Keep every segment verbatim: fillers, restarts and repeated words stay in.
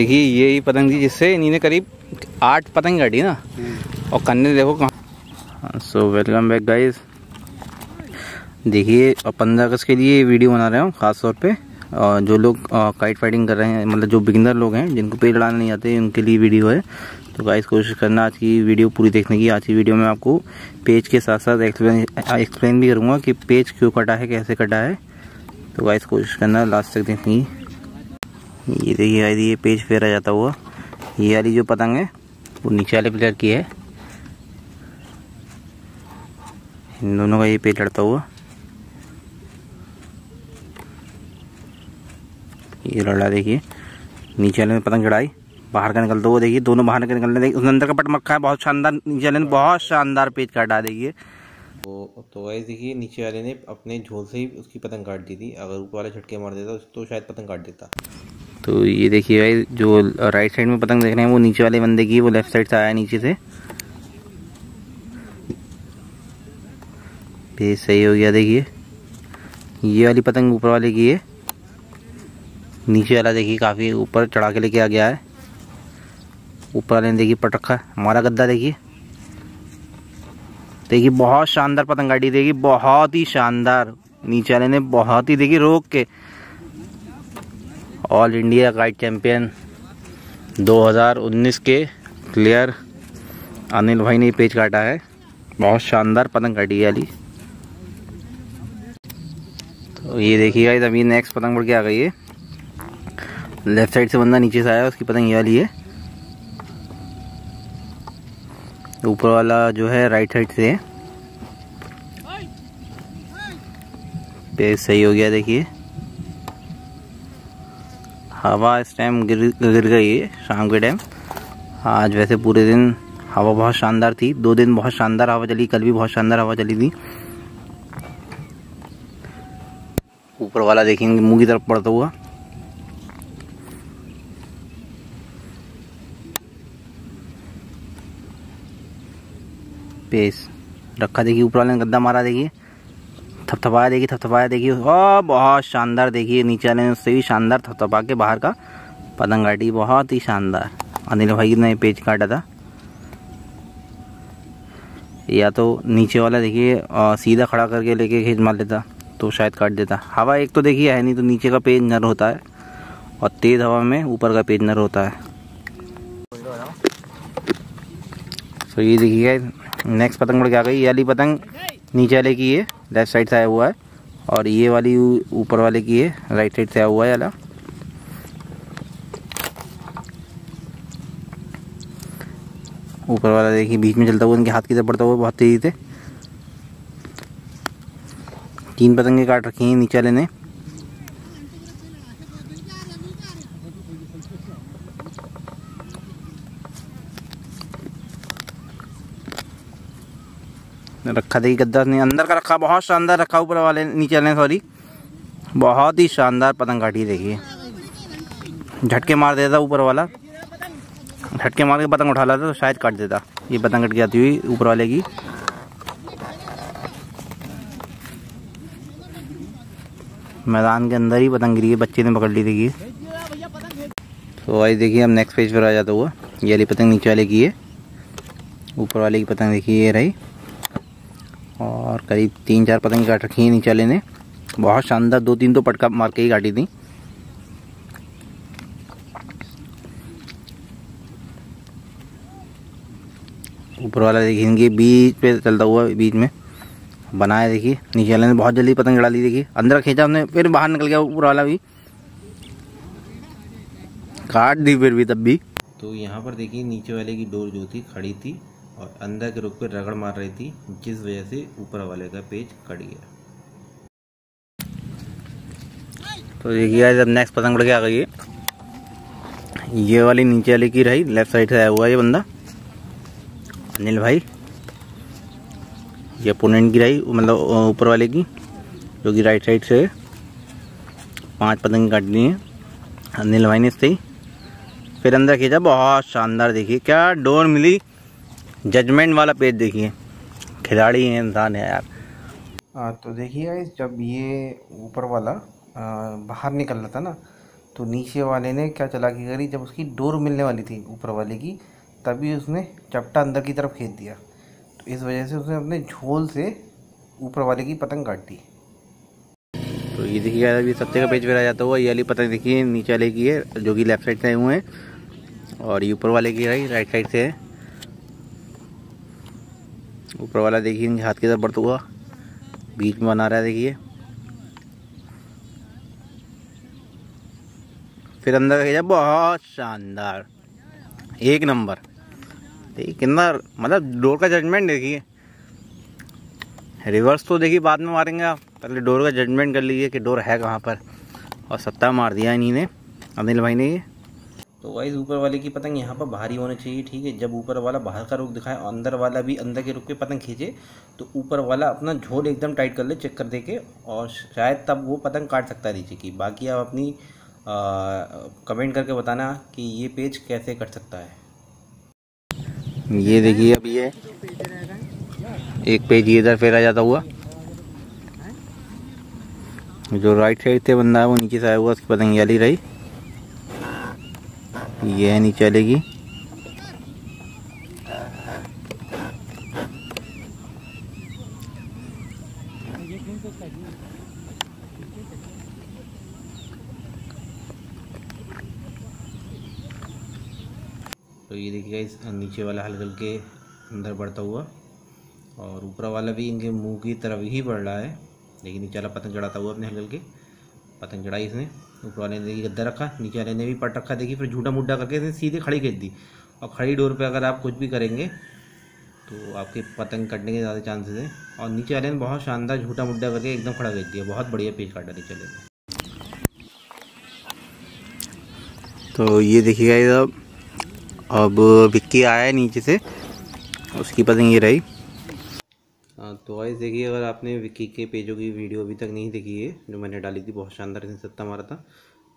देखिए यही पतंग थी जिससे इन्हीं ने करीब आठ पतंग काटी ना, और कन्ने देखो कहाँ। सो वेलकम बैक गाइस, देखिए पंद्रह अगस्त के लिए वीडियो बना रहे हूँ ख़ास तौर पे, और जो लोग काइट फाइटिंग कर रहे हैं, मतलब जो बिगिनर लोग हैं जिनको पेड़ लड़ाना नहीं आते, उनके लिए वीडियो है। तो गाइस कोशिश करना आज की वीडियो पूरी देखने की। आज की वीडियो में आपको पेज के साथ साथ एक्सप्लेन एक्सप्लेन भी करूँगा कि पेज क्यों कटा है, कैसे कटा है। तो गाइस कोशिश करना लास्ट तक देखने की। ये देखिए गाइस, ये पेज फेरा जाता हुआ, ये वाली जो पतंग है वो नीचे वाले पिलर की है। इन दोनों का ये पेज लड़ता हुआ, ये लड़ा देखिए, नीचे वाले में पतंग चढ़ाई, बाहर का निकलता हुआ देखिए, दोनों बाहर का निकलने, देखिए उसने अंदर का पट मक्का है, बहुत शानदार। नीचे वाले ने बहुत शानदार पेज काटा देखिए। तो तो गाइस देखिए, नीचे वाले ने अपने झोल से ही उसकी पतंग काट दी थी, अगर ऊपर वाले झटके मार देता तो शायद पतंग काट देता। तो ये देखिए गाइस, जो राइट साइड में पतंग देख रहे हैं वो नीचे वाले बंदे की, वो लेफ्ट साइड से आया नीचे से, पेज सही हो गया। देखिए ये वाली पतंग ऊपर वाले की है, नीचे वाला देखिए काफ़ी ऊपर चढ़ा के लेके आ गया है। ऊपर वाले ने देखिए पट रखा है, हमारा गद्दा देखिए, देखिए बहुत शानदार पतंग काटी, देखिए बहुत ही शानदार। नीचे वाले ने बहुत ही देखिए रोक के, ऑल इंडिया काइट चैम्पियन दो हज़ार उन्नीस के प्लेयर अनिल भाई ने पेज काटा है, बहुत शानदार पतंग काटी है अली। तो ये देखिएगा इस अभी नेक्स्ट पतंग बढ़ के आ गई है, लेफ्ट साइड से बंदा नीचे से आया, उसकी पतंग ये वाली है। ऊपर वाला जो है राइट साइड से है, पेज सही हो गया। देखिए हवा इस टाइम गिर गिर गई है शाम के टाइम। आज वैसे पूरे दिन हवा बहुत शानदार थी, दो दिन बहुत शानदार हवा चली, कल भी बहुत शानदार हवा चली थी। ऊपर वाला देखेंगे मुंह की तरफ पड़ता हुआ, पेस रखा देखिए, ऊपर वाले ने गद्दा मारा देखिए, थपथपाया देखिए, थपथपाया देखिए, और बहुत शानदार देखिए। नीचे वाले ने उससे भी शानदार थपथपा के बाहर का पतंग काटी, बहुत ही शानदार। अनिल भाई ने पेज काटा था, या तो नीचे वाला देखिए सीधा खड़ा करके लेके खींच मार लेता तो शायद काट देता। हवा एक तो देखिए है नहीं, तो नीचे का पेज नर होता है और तेज़ हवा में ऊपर का पेज नर होता है। तो ये देखिए नेक्स्ट पतंग बढ़ के आ गई, ये वाली पतंग नीचे वाले की है, लेफ्ट साइड से आया हुआ है, और ये वाली ऊपर वाले की है, राइट साइड से आया हुआ है वाला। ऊपर वाला देखिए बीच में चलता हुआ, इनके हाथ की तरफ पड़ता हुआ बहुत तेज़ी से। तीन पतंगे काट रखी हैं नीचे वाले ने, रखा देखिए गद्दा ने अंदर का रखा, बहुत शानदार रखा। ऊपर वाले नीचे वाले सॉरी, बहुत ही शानदार पतंग काटी देखिए, झटके मार देता ऊपर वाला, झटके मार के पतंग उठा लाता तो शायद काट देता। ये पतंग कट जाती हुई ऊपर वाले की, मैदान के अंदर ही पतंग गिरी है, बच्चे ने पकड़ ली देखिए। तो आई देखिए हम नेक्स्ट पेज पर आ जाता हुआ, ये वाली पतंग नीचे वाले की है, ऊपर वाले की पतंग देखिए ये रही, और करीब तीन चार पतंग काट रखी हैं नीचे वाले ने, बहुत शानदार। दो तीन तो पटका मार के ही काटी थी। ऊपर वाला देखिए बीच पे चलता हुआ, बीच में बनाया देखिए, नीचे वाले ने बहुत जल्दी पतंग चढ़ा ली देखिए, अंदर खींचा हमने, फिर बाहर निकल गया, ऊपर वाला भी काट दी फिर भी तब भी। तो यहाँ पर देखिए नीचे वाले की डोर जो थी खड़ी थी और अंदर के रुख पर रगड़ मार रही थी, जिस वजह से ऊपर वाले का पेज कट गया। तो देखिए जब नेक्स्ट पतंग बढ़ के आ गई है, ये वाली नीचे वाली की रही, लेफ्ट साइड से आया हुआ ये बंदा अनिल भाई, ये अपोनेंट की रही, मतलब ऊपर वाले की जो कि राइट साइड से पांच पतंग काट ली हैं अनिल भाई ने इससे ही, फिर अंदर खींचा, बहुत शानदार देखिए क्या डोर मिली। जजमेंट वाला पेज देखिए, खिलाड़ी है, इंसान है यार। आ, तो देखिए जब ये ऊपर वाला आ, बाहर निकल रहा था ना, तो नीचे वाले ने क्या चालाकी करी, जब उसकी डोर मिलने वाली थी ऊपर वाले की, तभी उसने चपटा अंदर की तरफ खींच दिया। तो इस वजह से उसने अपने झोल से ऊपर वाले की पतंग काट दी। तो ये देखिए यार, ये सत्ते का पेज भरा जाता हुआ, ये वाली पतंग देखिए नीचे वाले की है जो कि लेफ्ट साइड से आए हुए हैं, और ये ऊपर वाले की रही राइट साइड से है। ऊपर वाला देखिए इनके हाथ के तरफ बढ़ता हुआ बीच में बना रहा है, देखिए फिर अंदर खींचा। बहुत शानदार, एक नंबर। देखिए कितना मतलब डोर का जजमेंट देखिए, रिवर्स तो देखिए बाद में मारेंगे आप, पहले डोर का जजमेंट कर लीजिए कि डोर है कहाँ पर। और सत्ता मार दिया इन्हीं अनिल भाई ने। ये तो वाइज ऊपर वाले की पतंग यहाँ पर बाहरी होनी चाहिए, ठीक है। जब ऊपर वाला बाहर का रुख दिखाए और अंदर वाला भी अंदर के रुख पे पतंग खींचे, तो ऊपर वाला अपना झोल एकदम टाइट कर ले चक्कर दे के, और शायद तब वो पतंग काट सकता है नीचे की। बाकी आप अपनी आ, कमेंट करके बताना कि ये पेज कैसे कट सकता है। ये देखिए अब ये एक पेज इधर फेरा जाता हुआ, जो राइट साइड से बंदा है वो नीचे से आया हुआ, उसकी पतंग याली रही, ये नहीं चलेगी। तो ये देखिए इस नीचे वाला हल्के हल्के अंदर बढ़ता हुआ, और ऊपर वाला भी इनके मुंह की तरफ ही बढ़ रहा है, लेकिन नीचे वाला पतंग चढ़ाता हुआ अपने हल्के हल्के पतंग चढ़ाई इसने। ऊपर वाले ने देखिए गद्दा रखा, नीचे वाले ने भी पट रखा, देखिए फिर झूठा मुड्ढा करके इसने सीधे खड़ी खींच दी। और खड़ी डोर पे अगर आप कुछ भी करेंगे तो आपके पतंग कटने के ज़्यादा चांसेस हैं। और नीचे वाले ने बहुत शानदार झूठा मुड्ढा करके एकदम खड़ा खींच दिया, बहुत बढ़िया पेज काटा नीचे वाले ने। तो ये देखिएगा ये सब, अब विक्की आया है नीचे से, उसकी पतंग ये रही। तो गाइस देखिए, अगर आपने विक्की के पेजों की वीडियो अभी तक नहीं देखी है जो मैंने डाली थी, बहुत शानदार इसने सत्ता मारा था,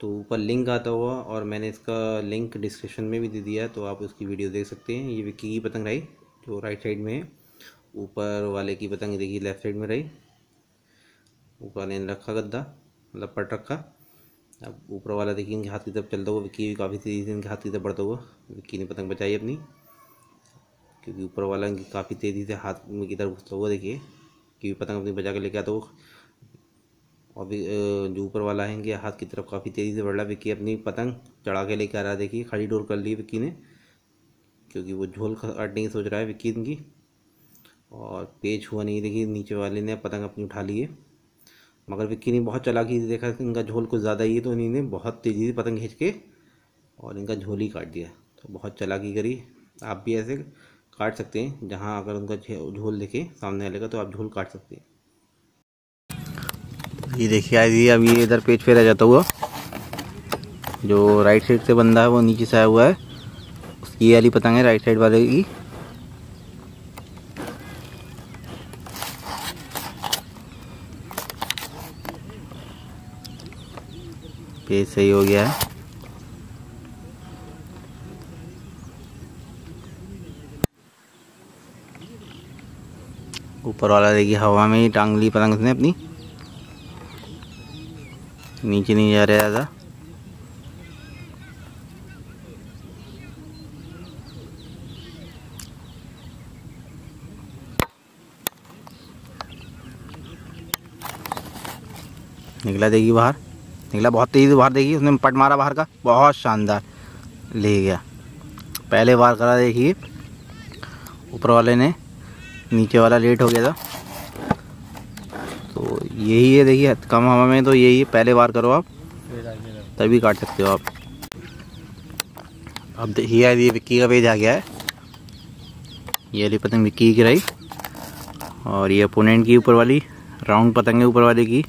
तो ऊपर लिंक आता हुआ, और मैंने इसका लिंक डिस्क्रिप्शन में भी दे दिया है, तो आप उसकी वीडियो देख सकते हैं। ये विक्की की पतंग रही जो राइट साइड में है, ऊपर वाले की पतंग देखिए लेफ्ट साइड में रही। ऊपर वाले ने रखा गद्दा, मतलब पट रखा। अब ऊपर वाला देखिए इनके हाथ की तरफ चलता हुआ, विक्की भी काफ़ी तेज़ी से इनके हाथ की तरफ बढ़ता हुआ। विक्की ने पतंग बचाई अपनी, क्योंकि ऊपर वाला इनकी काफ़ी तेज़ी से हाथ में की तरफ घुसता हुआ देखिए, क्योंकि पतंग अपनी बजा के लेके आता हुआ। और भी जो ऊपर वाला है इनके हाथ की तरफ काफ़ी तेज़ी से बढ़ रहा है। विक्की अपनी पतंग चढ़ा के लेके आ रहा है, देखिए खड़ी डोर कर ली विक्की ने, क्योंकि वो झोल काटने की सोच रहा है विक्की इनकी। और पेच हुआ नहीं, देखिए नीचे वाले ने पतंग अपनी उठा ली है, मगर विक्की ने बहुत चालाकी से देखा इनका झोल कुछ ज़्यादा ही है, तो इन्हीं बहुत तेज़ी से पतंग खींच के और इनका झोल ही काट दिया। तो बहुत चालाकी करी। आप भी ऐसे काट सकते हैं, जहां अगर उनका झोल देखे सामने वाले का तो आप झोल काट सकते हैं। ये देखिए आज ये अब ये इधर पेज फेरा जाता हुआ, जो राइट साइड से बंदा है वो नीचे से आया हुआ है, उसकी ये वाली पतंग है राइट साइड वाले की। पेज सही हो गया है। ऊपर वाला देखिए हवा में ही टांग ली पतंग उसने अपनी, नीचे नहीं जा रहा ज़्यादा। निकला देखिए बाहर, निकला बहुत तेज़ी से बाहर, देखिए उसने पट मारा बाहर का, बहुत शानदार ले गया। पहले बार करा देखिए, ऊपर वाले ने, नीचे वाला लेट हो गया था। तो यही है देखिए, कम हवा में तो यही है, पहले बार करो आप तभी काट सकते हो आप। अब देखिए ये विक्की का पेज आ गया है, ये वाली पतंग विक्की की रही, और ये अपोनेंट की ऊपर वाली राउंड पतंग है ऊपर वाले की।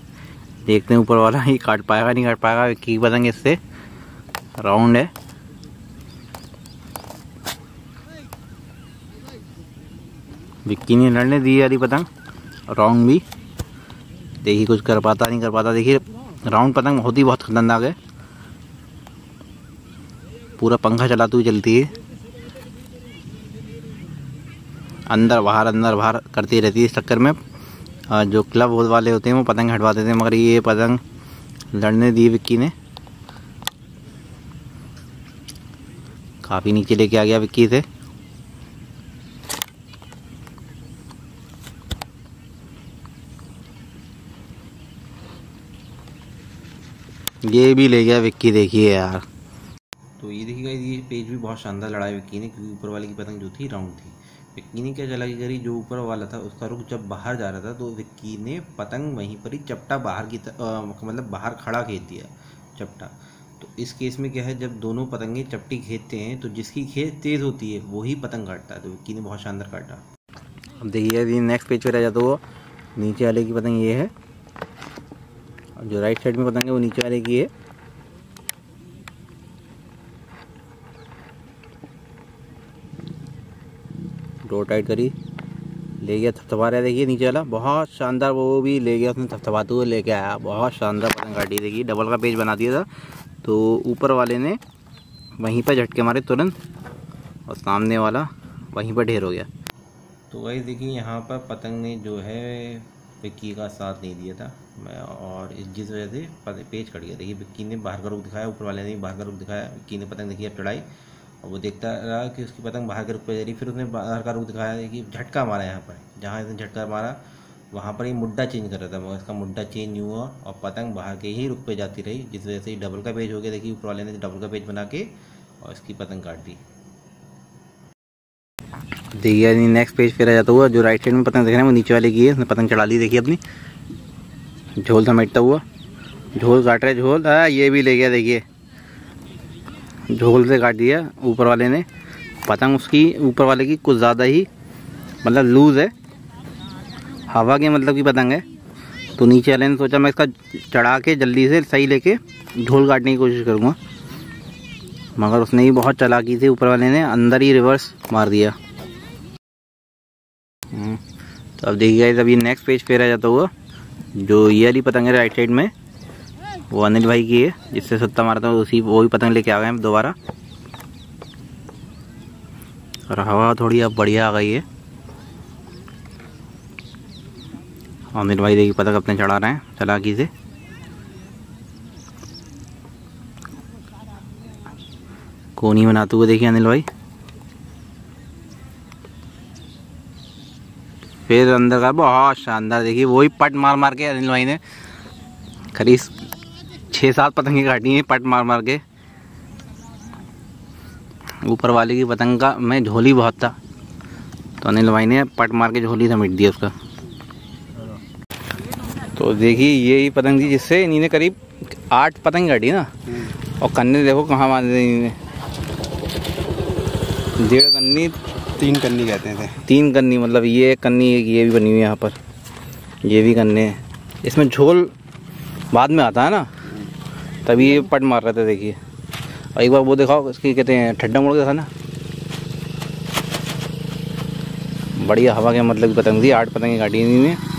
देखते हैं ऊपर वाला ये काट पाएगा नहीं काट पाएगा। विक्की की पतंग इससे राउंड है, विक्की ने लड़ने दी वाली पतंग राउंड भी, देखिए कुछ कर पाता नहीं कर पाता। देखिए राउंड पतंग बहुत ही बहुत खतरनाक है, पूरा पंखा चलाती हुई चलती है, अंदर बाहर अंदर बाहर करती रहती है। इस चक्कर में जो क्लब वाले होते हैं वो पतंग हटवा देते हैं, मगर ये पतंग लड़ने दी विक्की ने। काफ़ी नीचे लेके आ गया विक्की से। ये भी ले गया विक्की, देखिए यार। तो ये देखिएगा, ये पेज भी बहुत शानदार लड़ा है विक्की ने, क्योंकि ऊपर वाले की पतंग जो थी राउंड थी। विक्की ने क्या चलाकी करी, जो ऊपर वाला था उसका रुख जब बाहर जा रहा था तो विक्की ने पतंग वहीं पर ही चपटा बाहर की त, आ, मतलब बाहर खड़ा खेत दिया चपटा। तो इस केस में क्या है, जब दोनों पतंगे चपटी खेतते हैं तो जिसकी खेत तेज़ होती है वही पतंग काटता है। तो विक्की ने बहुत शानदार काटा। अब देखिए नेक्स्ट पेज पर आ जाता वो नीचे वाले की पतंग ये है, जो राइट साइड में पतंग है वो नीचे वाले की है। डोर टाइट करी, ले गया, थपथपा रहा है, देखिए नीचे वाला बहुत शानदार, वो भी ले गया उसने थपथपाते हुए लेके आया। बहुत शानदार पतंग काटी, देखिए डबल का पेज बना दिया था। तो ऊपर वाले ने वहीं पर झटके मारे तुरंत और सामने वाला वहीं पर ढेर हो गया। तो वही देखिए यहाँ पर पतंग ने जो है विक्की का साथ नहीं दिया था मैं, और जिस वजह से पेज कट गया। देखिए विक्की ने बाहर का रुख दिखाया, ऊपर वाले ने बाहर का रुख दिखाया। विक्की ने पतंग देखिए अब चढ़ाई और वो देखता रहा कि उसकी पतंग बाहर के रुख पर जा रही, फिर उसने बाहर का रुख दिखाया। देखिए झटका मारा यहाँ पर, जहाँ इसने झटका मारा वहाँ पर ही मुद्दा चेंज कर रहा था, मगर इसका मुद्दा चेंज नहीं हुआ और पतंग बाहर के ही रुख पर जाती रही, जिस वजह से डबल का पेज हो गया। देखिए ऊपर वाले ने डबल का पेज बना के और इसकी पतंग काट दी। देखिए नेक्स्ट पेज फिर आ जाता हुआ, जो राइट साइड में पतंग देख रहे हैं वो नीचे वाले की है, उसने पतंग चढ़ा ली। देखिए अपनी झोल समेटता हुआ, झोल काट रहे, झोल आ, ये भी ले गया। देखिए झोल से काट दिया ऊपर वाले ने, पतंग उसकी ऊपर वाले की कुछ ज़्यादा ही मतलब लूज़ है, हवा के मतलब की पतंग है। तो नीचे वाले ने सोचा मैं इसका चढ़ा के जल्दी से सही लेके झोल काटने की कोशिश करूँगा, मगर उसने ही बहुत चालाकी से ऊपर वाले ने अंदर ही रिवर्स मार दिया। तो अब देखिए अभी नेक्स्ट पेज फेरा जाता हुआ, जो ये वाली पतंग है राइट साइड में वो अनिल भाई की है, जिससे सत्ता मारता हूँ उसी वो भी पतंग लेके आ गए हम दोबारा, और हवा थोड़ी अब बढ़िया आ गई है। अनिल भाई देखिए पतंग अपने चढ़ा रहे हैं चालाकी से, कोनी बनाते हुए देखिए अनिल भाई। फिर अंदर का बहुत शानदार, देखिए वही पट मार मार के अनिल भाई ने करीब छः सात पतंगे काटी हैं पट मार मार के। ऊपर वाले की पतंग का में झोली बहुत था तो अनिल भाई ने पट मार के झोली समेट दिया उसका। तो देखिए यही पतंग थी जिससे इन्हीं ने करीब आठ पतंग काटी ना, और कन्ने देखो कहाँ मारते इन्हें, डेढ़ कन्नी तीन कन्नी कहते हैं, तीन कन्नी मतलब ये कन्नी ये भी बनी हुई है यहाँ पर, ये भी कन्ने हैं, इसमें झोल बाद में आता है ना, तभी ये पट मार रहे थे। देखिए और एक बार वो दिखाओ इसकी कहते हैं ठड्डा मोड़ के था ना, बढ़िया हवा के मतलब पतंग थी, आठ पतंगें काटी इन्हीं ने।